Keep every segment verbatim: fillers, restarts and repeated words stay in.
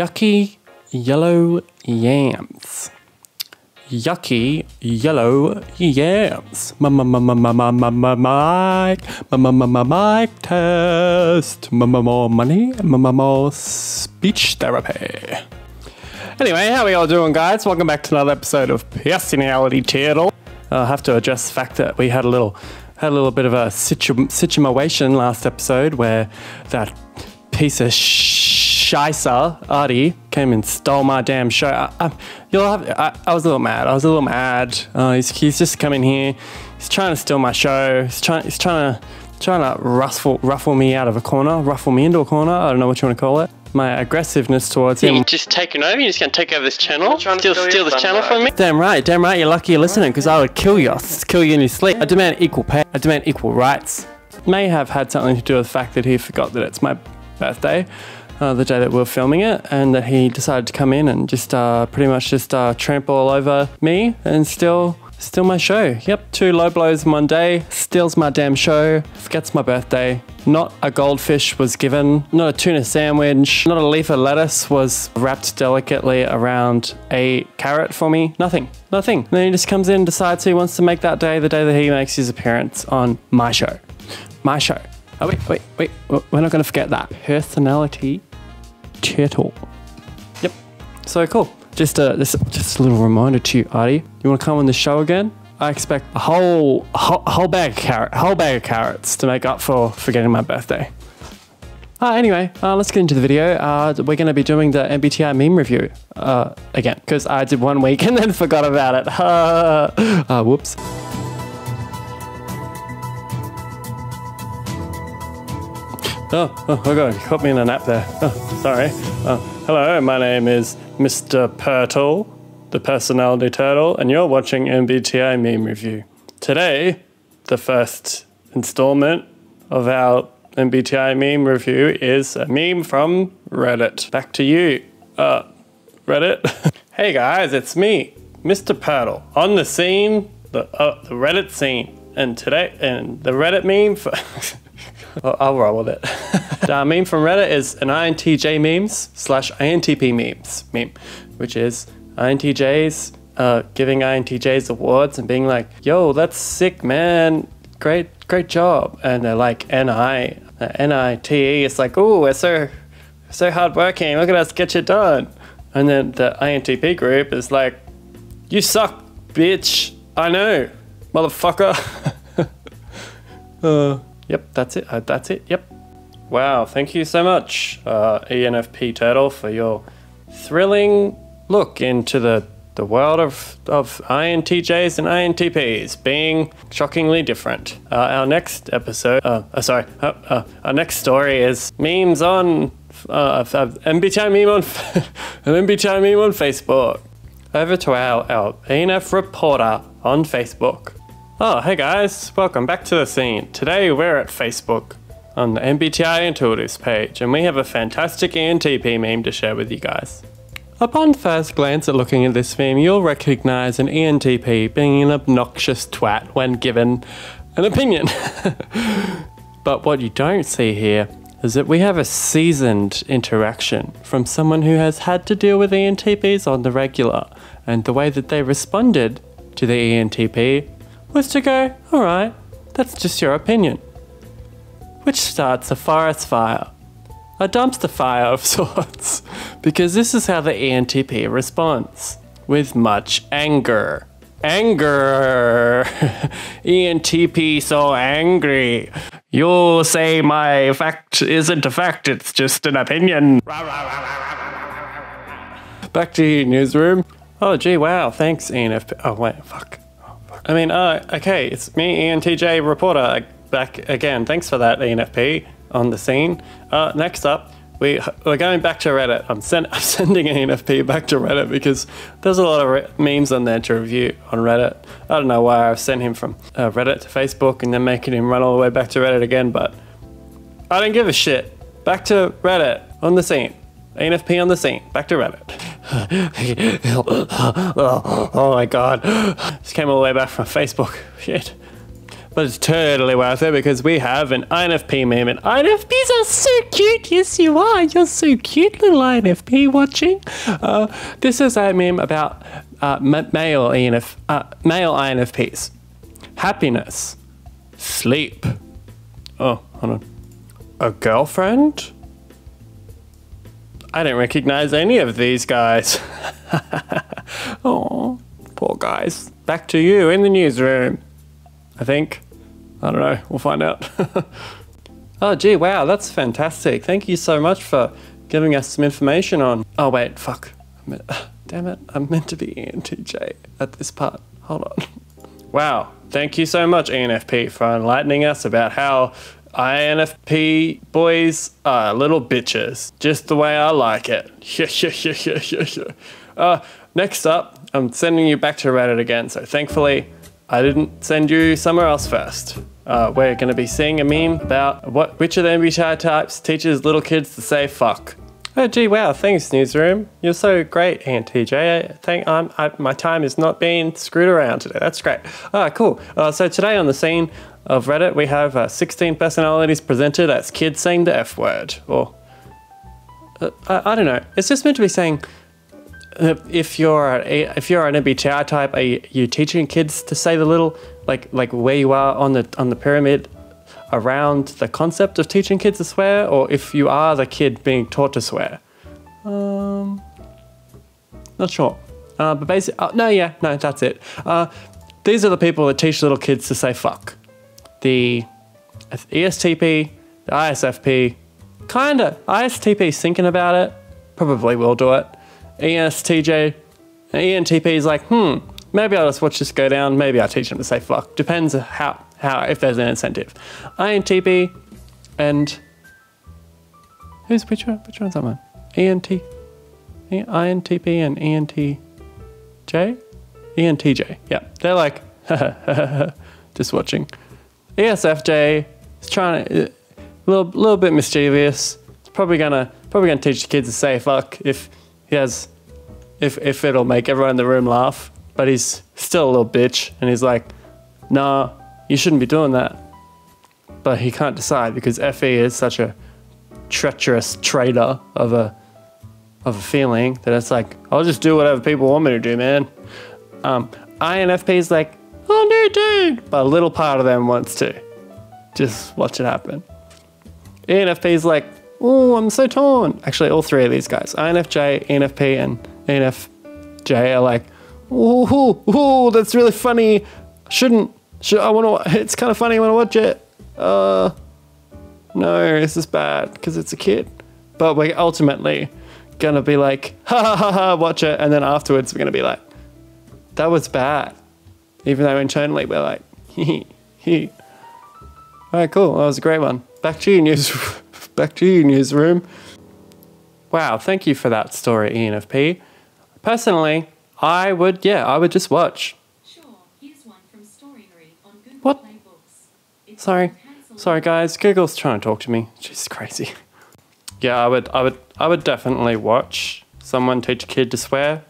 yucky yellow yams. Yucky yellow yams. Mike, Mike test. More money, more speech therapy. Anyway, how are y'all doing, guys? Welcome back to another episode of Personality Turtle. I have to address the fact that we had a little, had a little bit of a situ situation last episode where that piece of sh Shisa, Artie, came and stole my damn show. I, I, you'll have, I, I was a little mad. I was a little mad. Uh, he's, he's just come in here. He's trying to steal my show. He's trying. He's trying to trying to ruffle ruffle me out of a corner, ruffle me into a corner. I don't know what you want to call it. My aggressiveness towards him. You're just taking over. You're just gonna take over this channel. Trying to steal, steal, steal this channel from me. Damn right. Damn right. You're lucky you're listening, because I would kill you. Kill you in your sleep. I demand equal pay. I demand equal rights. It may have had something to do with the fact that he forgot that it's my birthday. Uh, the day that we were filming it, and that he decided to come in and just uh, pretty much just uh, trample all over me and steal, steal my show. Yep, two low blows in one day, steals my damn show, forgets my birthday. Not a goldfish was given, not a tuna sandwich, not a leaf of lettuce was wrapped delicately around a carrot for me. Nothing, nothing. And then he just comes in and decides he wants to make that day the day that he makes his appearance on my show. My show. Oh, wait, wait, wait. We're not going to forget that. Personality Turtle. Yep. So cool. Just a this, just a little reminder to you, Artie. You want to come on the show again? I expect a whole whole, whole bag of carrot, whole bag of carrots to make up for forgetting my birthday. Uh, anyway, uh, let's get into the video. Uh, we're going to be doing the M B T I meme review uh, again, because I did one week and then forgot about it. uh, whoops. Oh, oh, oh God, you caught me in a nap there. Oh, sorry. Oh, hello, my name is Mister Pertle, the Personality Turtle, and you're watching M B T I Meme Review. Today, the first installment of our M B T I Meme Review is a meme from Reddit. Back to you, uh, Reddit. Hey guys, it's me, Mister Pertle, on the scene, the, uh, the Reddit scene, and today, and the Reddit meme for... I'll roll with it. The meme from Reddit is an I N T J memes slash I N T P memes meme, which is I N T Js uh, giving I N T Js awards and being like, yo, that's sick, man. Great, great job. And they're like, N I, uh, N I T E. It's like, ooh, we're so, so hardworking. Look at us get you done. And then the I N T P group is like, you suck, bitch. I know, motherfucker. uh... Yep, that's it. Uh, that's it. Yep. Wow, thank you so much, uh, E N F P Turtle, for your thrilling look into the, the world of, of I N T Js and I N T Ps being shockingly different. Uh, our next episode, uh, uh, sorry, uh, uh, our next story is memes on, uh, M B T I meme on, an M B T I meme on Facebook. Over to our, our E N F reporter on Facebook. Oh, hey guys, welcome back to the scene. Today we're at Facebook on the M B T I Intuitives page, and we have a fantastic E N T P meme to share with you guys. Upon first glance at looking at this meme, you'll recognize an E N T P being an obnoxious twat when given an opinion. But what you don't see here is that we have a seasoned interaction from someone who has had to deal with E N T Ps on the regular, and the way that they responded to the E N T P was to go, alright, that's just your opinion. Which starts a forest fire. A dumpster fire of sorts. Because this is how the E N T P responds. With much anger. Anger! E N T P so angry. You'll say my fact isn't a fact, it's just an opinion. Back to you, newsroom. Oh gee, wow, thanks E N F P. Oh wait, fuck. I mean, uh, okay, it's me, E N T J reporter, back again. Thanks for that, E N F P, on the scene. Uh, next up, we, we're going back to Reddit. I'm, send, I'm sending E N F P back to Reddit because there's a lot of memes on there to review on Reddit. I don't know why I've sent him from uh, Reddit to Facebook and then making him run all the way back to Reddit again, but I don't give a shit. Back to Reddit, on the scene. E N F P on the scene, back to Reddit. Oh my god. Just came all the way back from Facebook. Shit. but it's totally worth it because we have an I N F P meme, and I N F Ps are so cute. Yes, you are. You're so cute, little I N F P watching. Uh, this is a meme about uh, male, E N F, uh, male I N F Ps. Happiness. Sleep. Oh, hold on. A girlfriend? I don't recognize any of these guys. Oh, poor guys. Back to you in the newsroom. I think. I don't know. We'll find out. Oh, gee, wow. That's fantastic. Thank you so much for giving us some information on... Oh, wait. Fuck. I meant... Damn it. I'm meant to be E N T J at this part. Hold on. Wow. Thank you so much, E N F P, for enlightening us about how I N F P boys are little bitches. Just the way I like it. uh, next up, I'm sending you back to Reddit again. So thankfully, I didn't send you somewhere else first. Uh, we're going to be seeing a meme about what which of the M B T I types teaches little kids to say fuck. Oh, gee, wow, thanks, newsroom. You're so great, I N T J. I think I'm, I, my time is not being screwed around today. That's great. Ah, oh, cool. Uh, so today on the scene of Reddit, we have uh, sixteen personalities presented as kids saying the F word. Or, uh, I, I don't know. It's just meant to be saying, uh, if you're a, if you're an M B T I type, are you, you teaching kids to say the little, like like where you are on the on the pyramid? Around the concept of teaching kids to swear, or if you are the kid being taught to swear? Um, not sure. Uh, but basically, oh, no, yeah, no, that's it. Uh, these are the people that teach little kids to say fuck. The E S T P, the I S F P, kinda. I S T P's thinking about it, probably will do it. E S T J, E N T P's like, hmm, maybe I'll just watch this go down, maybe I'll teach them to say fuck. Depends how. How, if there's an incentive. I N T P and who's which one? Which one's that one? E N T, I N T P and E N T J, E N T J. Yeah, they're like just watching. E S F J is trying to a little little bit mischievous. It's probably gonna probably gonna teach the kids to say fuck if he has if if it'll make everyone in the room laugh. But he's still a little bitch, and he's like, nah. You shouldn't be doing that. But he can't decide because F E is such a treacherous traitor of a of a feeling that it's like, I'll just do whatever people want me to do, man. Um, I N F P is like, oh no, dude. But a little part of them wants to. Just watch it happen. E N F P is like, oh, I'm so torn. Actually, all three of these guys, I N F J, E N F P, and E N F J are like, oh, oh, that's really funny. Shouldn't. I want to. It's kind of funny. I want to watch it. Uh, no, this is bad because it's a kid. But we're ultimately gonna be like, ha ha ha ha, watch it, and then afterwards we're gonna be like, that was bad. Even though internally we're like, hee hee. All right, cool. That was a great one. Back to you, news. Back to you, newsroom. Wow, thank you for that story, E N F P. Personally, I would, yeah, I would just watch. What? Sorry, sorry guys. Google's trying to talk to me. She's crazy. Yeah, I would, I would, I would definitely watch someone teach a kid to swear,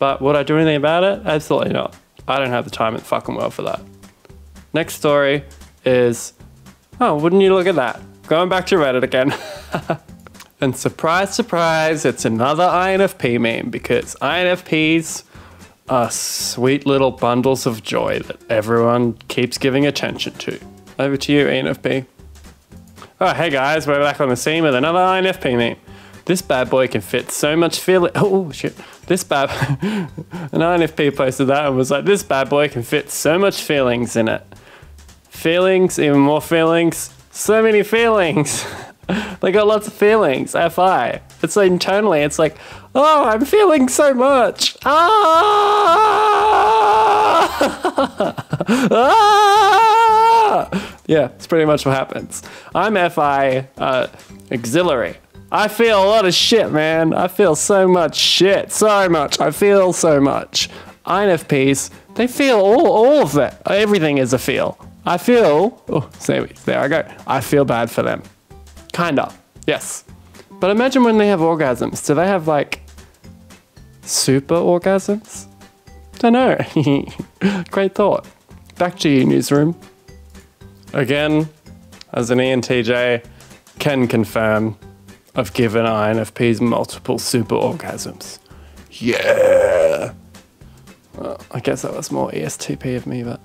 but would I do anything about it? Absolutely not. I don't have the time in the fucking world for that. Next story is, oh, wouldn't you look at that? Going back to Reddit again. And surprise, surprise, it's another I N F P meme because I N F Ps. Are sweet little bundles of joy that everyone keeps giving attention to. Over to you, E N F P. Oh, hey guys, we're back on the scene with another I N F P meme. This bad boy can fit so much feeling. Oh shit! This bad an I N F P posted that and was like, "This bad boy can fit so much feelings in it. Feelings, even more feelings, so many feelings." They got lots of feelings. F I. It's like internally, it's like, oh, I'm feeling so much. Ah! Ah! Yeah, it's pretty much what happens. I'm F I uh, auxiliary. I feel a lot of shit, man. I feel so much shit. So much. I feel so much. I N F Ps, they feel all, all of it. Everything is a feel. I feel. Oh, there I go. I feel bad for them. Kinda, yes. But imagine when they have orgasms. Do they have like super orgasms? Don't know. Great thought. Back to you, newsroom. Again, as an E N T J, can confirm I've given I N F Ps multiple super orgasms. Yeah! Well, I guess that was more E S T P of me, but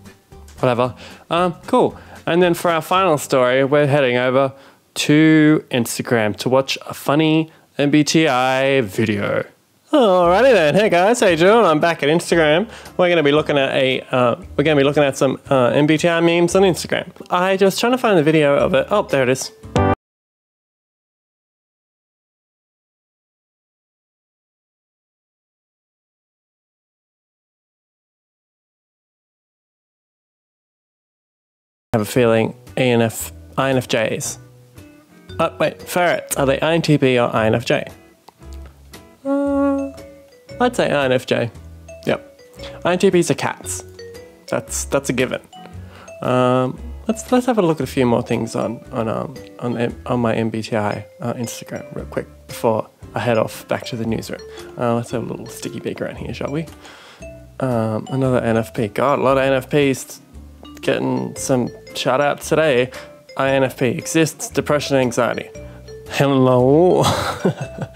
whatever. Um, cool. And then for our final story, we're heading over to Instagram to watch a funny M B T I video. Alrighty then, hey guys, hey Joel, I'm back at Instagram. We're gonna be looking at a, uh, we're gonna be looking at some uh, M B T I memes on Instagram. I just trying to find the video of it. Oh, there it is. I have a feeling E N F, I N F Js. Oh, wait, ferrets, are they I N T P or I N F J? Uh, I'd say I N F J. Yep. I N T Ps are cats. That's that's a given. Um, let's let's have a look at a few more things on on um, on M on my M B T I uh, Instagram real quick before I head off back to the newsroom. Uh, let's have a little sticky beak around here, shall we? Um, another N F P. God, a lot of N F Ps. Getting some shout out today. I N F P exists, depression, anxiety. Hello. uh,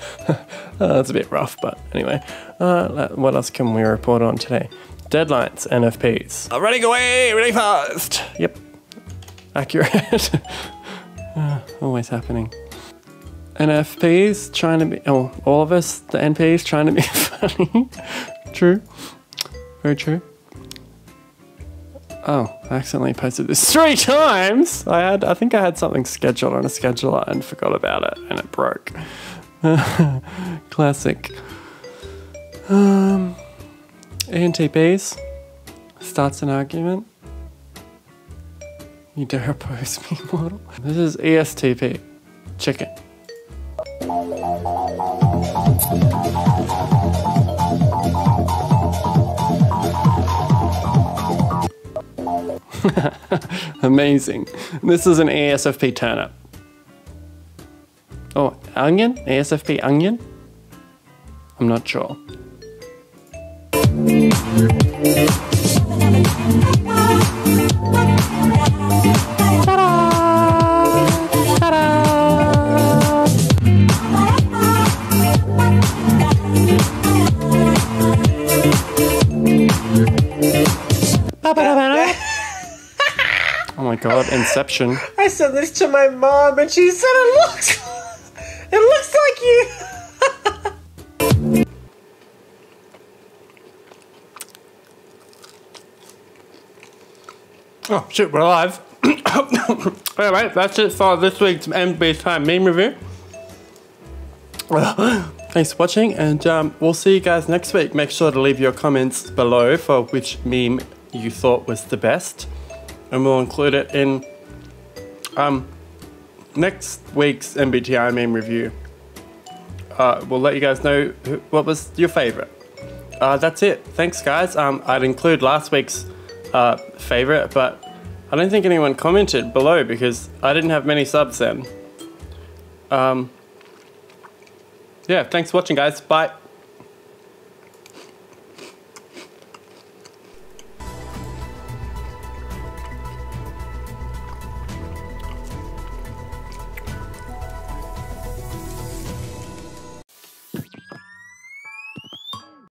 that's a bit rough, but anyway. Uh, what else can we report on today? Deadlines, N F Ps. I'm running away really fast. Yep. Accurate. uh, always happening. N F Ps trying to be, oh, all of us, the N Ps trying to be funny. True. Very true. Oh, I accidentally posted this three times. I had, I think I had something scheduled on a scheduler and forgot about it, and it broke. Classic. Um, E N T Ps starts an argument. You dare oppose me, model. This is E S T P, chicken. Amazing. This is an E S F P turnip. Oh, onion? E S F P onion? I'm not sure. Ta-da! Ta-da! Oh my god, Inception. I said this to my mom and she said it looks it looks like you. Oh shit, we're alive. Alright, that's it for this week's M B T I meme review. Thanks for watching, and um, we'll see you guys next week. Make sure to leave your comments below for which meme you thought was the best. And we'll include it in um, next week's M B T I meme review. Uh, we'll let you guys know who, what was your favorite. Uh, that's it. Thanks, guys. Um, I'd include last week's uh, favorite, but I don't think anyone commented below because I didn't have many subs then. Um, yeah, thanks for watching, guys. Bye.